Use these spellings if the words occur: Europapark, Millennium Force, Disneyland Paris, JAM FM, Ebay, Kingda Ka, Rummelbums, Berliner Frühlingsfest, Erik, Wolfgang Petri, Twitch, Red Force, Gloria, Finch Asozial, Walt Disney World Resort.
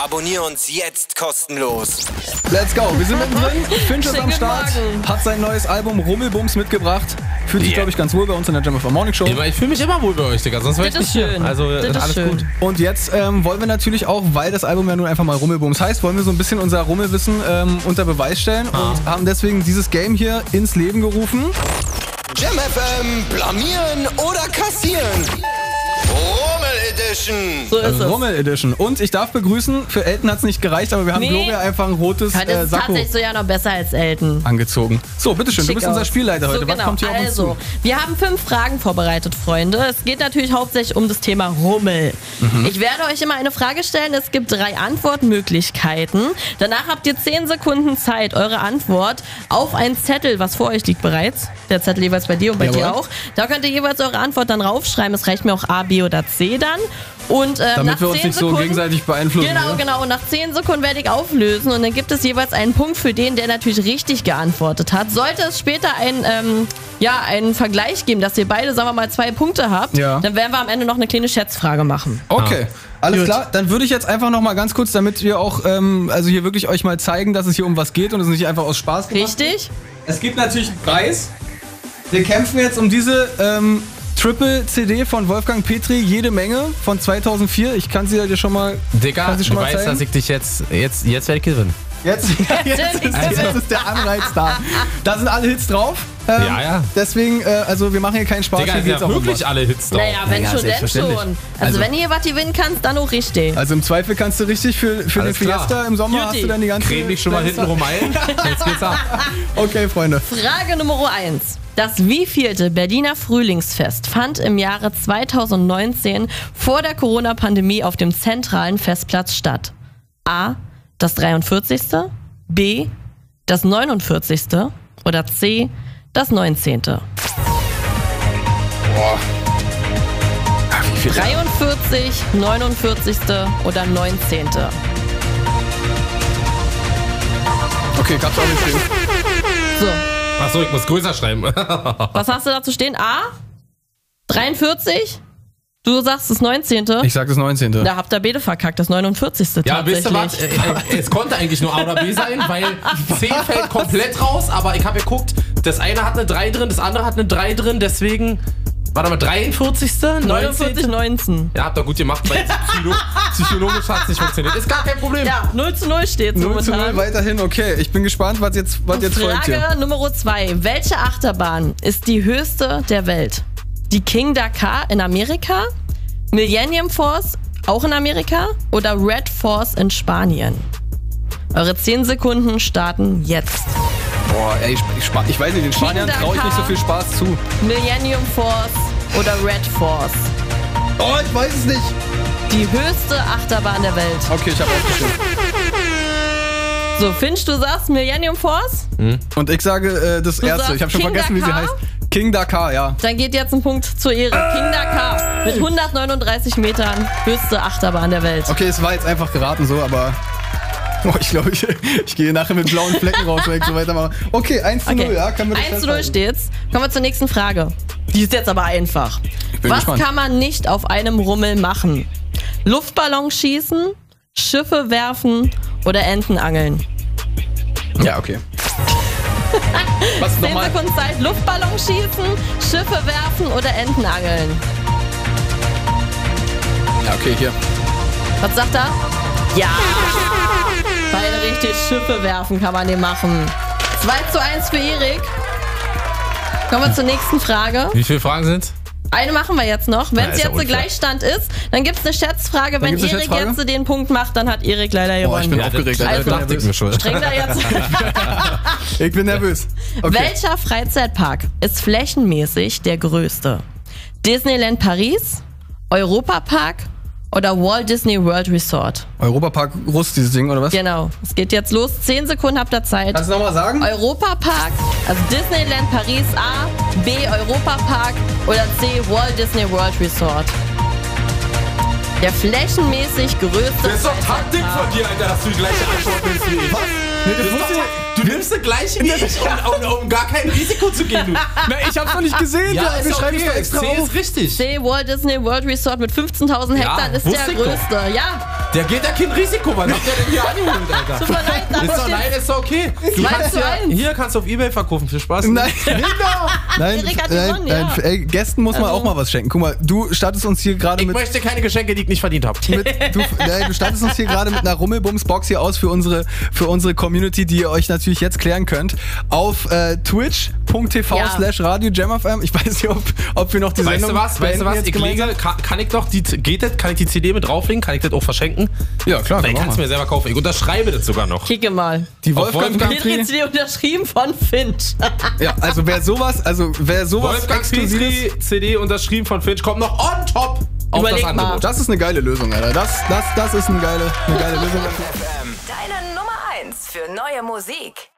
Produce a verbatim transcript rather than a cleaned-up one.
Abonnier uns jetzt kostenlos. Let's go. Wir sind mittendrin. Finch ist am Start. Hat sein neues Album Rummelbums mitgebracht. Fühlt sich, yeah. glaube ich, ganz wohl bei uns in der JAM F M Morning Show. Ich fühle mich immer wohl bei euch, Digga. Sonst wäre ich nicht schön. Also, das ist alles schön. Gut. Und jetzt ähm, wollen wir natürlich auch, weil das Album ja nun einfach mal Rummelbums heißt, wollen wir so ein bisschen unser Rummelwissen ähm, unter Beweis stellen ah. und haben deswegen dieses Game hier ins Leben gerufen. JAM F M, blamieren oder kassieren. So ist Rummel es. Edition. Und ich darf begrüßen, für Elton hat es nicht gereicht, aber wir haben nee. Gloria einfach ein rotes Sakko. Das ist äh, tatsächlich sogar noch besser als Elton. Angezogen. So, bitteschön, du bist aus. Unser Spielleiter heute. So, was genau. kommt hier also, auf uns zu? Also, wir haben fünf Fragen vorbereitet, Freunde. Es geht natürlich hauptsächlich um das Thema Rummel. Mhm. Ich werde euch immer eine Frage stellen. Es gibt drei Antwortmöglichkeiten. Danach habt ihr zehn Sekunden Zeit, eure Antwort auf einen Zettel, was vor euch liegt bereits. Der Zettel jeweils bei dir und bei Jawohl. dir auch. Da könnt ihr jeweils eure Antwort dann raufschreiben. Es reicht mir auch A, B oder C dann. Und, ähm, damit wir uns nicht Sekunden, so gegenseitig beeinflussen. Genau, ja? genau. Und nach zehn Sekunden werde ich auflösen. Und dann gibt es jeweils einen Punkt für den, der natürlich richtig geantwortet hat. Sollte es später ein, ähm, ja, einen Vergleich geben, dass ihr beide, sagen wir mal, zwei Punkte habt, ja. dann werden wir am Ende noch eine kleine Schätzfrage machen. Okay. Ja. Alles Gut. klar, dann würde ich jetzt einfach noch mal ganz kurz, damit wir auch, ähm, also hier wirklich euch mal zeigen, dass es hier um was geht und es nicht einfach aus Spaß gemacht wird. Richtig. Es gibt natürlich einen Preis. Wir kämpfen jetzt um diese, ähm, Triple C D von Wolfgang Petri, jede Menge, von zweitausendvier. Ich kann sie dir schon mal Digga, schon du mal weißt, zeigen. dass ich dich jetzt, jetzt, jetzt werde ich gewinnen. Jetzt, jetzt, jetzt, ist, jetzt ist der Anreiz da. Da sind alle Hits drauf. Ähm, ja, ja. Deswegen, äh, also wir machen hier keinen Spaß. Digga, hier geht's ja auch wirklich alle Hits drauf. Naja, wenn ja, schon, denn schon. Also, also wenn ihr was gewinnen kannst, dann auch richtig. Also im Zweifel kannst du richtig für, für den Fiesta klar. im Sommer Jutti. Hast du dann die ganze Creme dich schon mal hinten rum ein. Jetzt geht's ab. Okay, Freunde. Frage Nummer eins. Das wievielte Berliner Frühlingsfest fand im Jahre zweitausendneunzehn vor der Corona-Pandemie auf dem zentralen Festplatz statt? A. Das dreiundvierzigste B. Das neunundvierzigste Oder C. Das neunzehnte Boah. Ach, wie viel dreiundvierzig, neunundvierzigste oder neunzehnte Okay, gab's auch nicht. So. Achso, ich muss größer schreiben. Was hast du dazu stehen? A? dreiundvierzig? Du sagst das neunzehnte Ich sag das neunzehnte Da habt ihr Bede verkackt, das neunundvierzigste Ja, wisst ihr was? Es konnte eigentlich nur A oder B sein, weil C fällt komplett raus, aber ich habe geguckt, das eine hat eine drei drin, das andere hat eine drei drin, deswegen... Warte mal, dreiundvierzigste neunundvierzig neunzehn Ja, habt ihr gut gemacht, weil Psycholo psychologisch hat es nicht funktioniert. Ist gar kein Problem. Ja, null zu null steht es momentan. null zu null weiterhin, okay. Ich bin gespannt, was jetzt, was jetzt folgt hier. Frage Nummer zwei. Welche Achterbahn ist die höchste der Welt? Die Kingda Ka in Amerika? Millennium Force auch in Amerika? Oder Red Force in Spanien? Eure zehn Sekunden starten jetzt. Boah, ey, ich, ich weiß nicht, den Spaniern traue ich nicht so viel Spaß zu. Millennium Force oder Red Force? Oh, ich weiß es nicht. Die höchste Achterbahn der Welt. Okay, ich habe aufgeschrieben. So, Finch, du sagst Millennium Force? Hm. Und ich sage äh, das erste. Ich habe schon vergessen, wie sie heißt. Kingda Ka, ja. Dann geht jetzt ein Punkt zur Ehre. Äh. Kingda Ka mit hundertneununddreißig Metern, höchste Achterbahn der Welt. Okay, es war jetzt einfach geraten so, aber... Oh, ich glaube, ich, ich gehe nachher mit blauen Flecken raus, wenn ich so weitermache. Okay, eins zu null, okay. ja, können wir das eins zu null steht's. Kommen wir zur nächsten Frage. Die ist jetzt aber einfach. Ich bin Was gespannt. Kann man nicht auf einem Rummel machen? Luftballon schießen, Schiffe werfen oder Enten angeln? Ja, okay. Was zehn nochmal? Sekunden Zeit, Luftballon schießen, Schiffe werfen oder Enten angeln? Ja, okay, hier. Was sagt er? Ja! Beide richtig, Schiffe werfen kann man den machen. zwei zu eins für Erik. Kommen wir zur nächsten Frage. Wie viele Fragen sind? Eine machen wir jetzt noch. Wenn es ja, jetzt ein Gleichstand ist, dann gibt es eine Schätzfrage. Wenn Erik Schätzfrage? jetzt den Punkt macht, dann hat Erik leider gewonnen. Boah, ich bin ja, aufgeregt. Also, dachte ich mir schon. Streng da jetzt. Ich bin nervös. Okay. Welcher Freizeitpark ist flächenmäßig der größte? Disneyland Paris, Europapark oder Walt Disney World Resort? Europapark, Russ, dieses Ding, oder was? Genau. Es geht jetzt los. Zehn Sekunden habt ihr Zeit. Kannst du nochmal sagen? Europapark, also Disneyland Paris A, B, Europapark oder C, Walt Disney World Resort. Der flächenmäßig größte... Das ist doch Taktik von dir, Alter, dass du die gleiche Antwort nimmst wie ich. Was? Nee, das das ist Du nimmst die gleiche wie ich, um, um, um gar kein Risiko zu gehen. Na, ich hab's noch nicht gesehen. Ja, ja, wir schreiben okay. extra C auf. Ist richtig. C Walt Disney World Resort mit fünfzehntausend Hektar ja, ist der größte. Doch. Ja. Der geht da kein Risiko, man hat der denn hier angeholt, Alter. Super, nein, ist doch, nein, ist doch okay. Du kannst ja, hier kannst du auf Ebay verkaufen, viel Spaß. Nein, nein, nein, nein, nein, nein ja. Ey, Gästen muss also. man auch mal was schenken. Guck mal, du startest uns hier gerade mit... Ich möchte keine Geschenke, die ich nicht verdient habe. Mit, du, nein, du startest uns hier gerade mit einer Rummelbums-Box hier aus für unsere, für unsere Community, die ihr euch natürlich jetzt klären könnt. Auf äh, twitch.tv ja. slash Radio Jam F M. Ich weiß nicht, ob, ob wir noch die weißt Sendung... Weißt du was, weißt du was, ich lege, kann, kann ich doch die... Geht das? Kann ich die C D mit drauflegen? Kann ich das auch verschenken? Ja, klar. Ich kann es mir selber kaufen. Ich unterschreibe das sogar noch. Kicke mal. Die Wolfgang Petri C D unterschrieben von Finch. Ja, also wer sowas... Also wer sowas... Wolfgang Petri C D unterschrieben von Finch kommt noch on top auf das Angebot. Das ist eine geile Lösung, Alter. Das, das, das ist eine geile, eine geile Lösung. Deine Nummer eins für neue Musik.